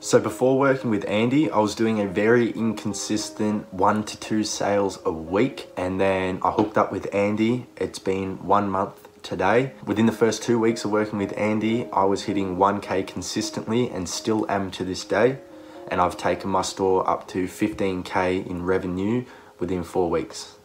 So before working with Andy, I was doing a very inconsistent 1 to 2 sales a week. And then I hooked up with Andy. It's been 1 month today. Within the first 2 weeks of working with Andy, I was hitting 1K consistently and still am to this day. And I've taken my store up to 15K in revenue within 4 weeks.